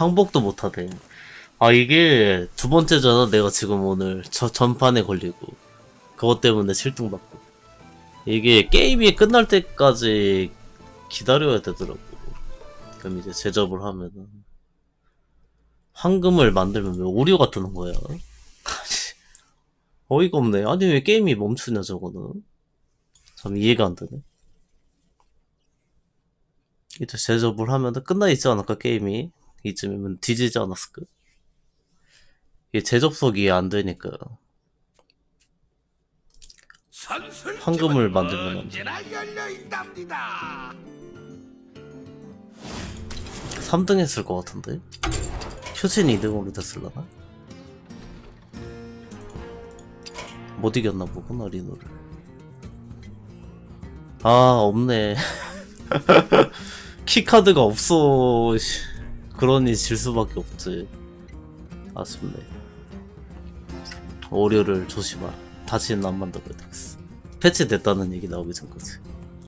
항복도 못하대. 아 이게 두번째잖아 내가 지금 오늘 전판에 걸리고 그것 때문에 7등 받고. 이게 게임이 끝날 때까지 기다려야 되더라고. 그럼 이제 제접을 하면은 황금을 만들면 왜 오류가 뜨는 거야? 어이가 없네. 아니 왜 게임이 멈추냐 저거는. 참 이해가 안 되네. 이제 제접을 하면은 끝나 있지 않을까 게임이? 이쯤이면 뒤지지 않았을까? 이게 재접속이 안 되니까. 황금을 만들면 안 돼. 3등 했을 것 같은데? 효진이 2등으로 됐을라나? 못 이겼나 보구나 리노를. 아 없네. 키카드가 없어. 그러니 질 수밖에 없지. 아쉽네. 오류를 조심하라. 다시는 안 만들어야 되겠어. 패치됐다는 얘기 나오기 전까지.